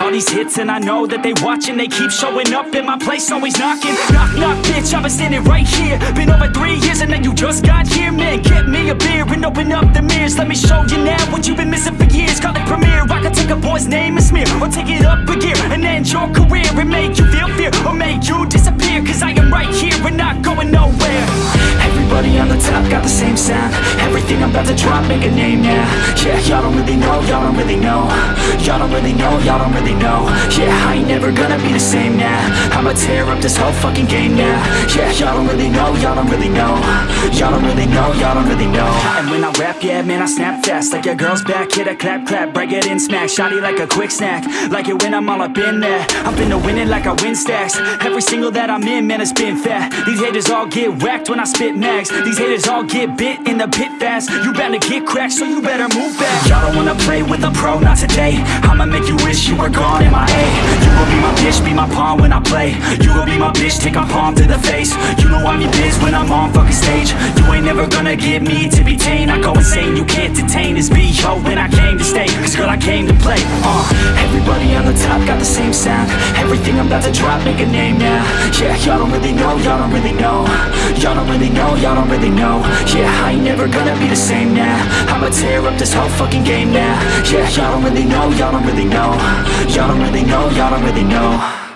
all these hits and I know that they watching. They keep showing up in my place, always knocking. Knock, knock, bitch, I've been standing right here. Been over 3 years and now you just got here. Man, get me a beer and open up the mirrors. Let me show you now what you've been missing for years. Call it premiere, I can take a boy's name and smear, or take it up a gear and end your career, and make you feel fear, or make you disappear. Cause I am right here and not going nowhere. Everybody on the top got the same sound. Everything I'm about to drop, make a name now. Yeah, y'all don't really know, y'all don't really know. Y'all don't really know, y'all don't really know. Yeah, I ain't never gonna be the same now. I'ma tear up this whole fucking game now. Yeah, y'all don't really know, y'all don't really know. Y'all don't really know, y'all don't really know. And when I rap, yeah, man, I snap fast. Like your girl's back, hit a clap, clap, break it in, smack. Shotty like a quick snack, like it when I'm all up in there. I've been to winning like I win stacks. Every single that I'm in, man, it's been fat. These haters all get whacked when I spit max. These haters all get bit in the pit fast. You better get cracked, so you better move back. Y'all don't wanna play with a pro, not today. I'ma make you wish you were gone in my A. You gon' be my bitch, be my pawn when I play. You gon' be my bitch, take my palm to the face. You know I'm your bitch when I'm on fucking stage. You ain't never gonna get me to be tame. I go insane, you can't detain this B.O. when I came to stay, cause girl I came to play. Everybody on the top got the same sound. Everything I'm about to drop, make a name now. Yeah, y'all don't really know, y'all don't really know. Y'all don't really know, y'all don't really know. Yeah, I ain't never gonna be the same now. I'ma tear up this whole fucking game now. Yeah, y'all don't really know, y'all don't really know. Y'all don't really know, y'all don't really know.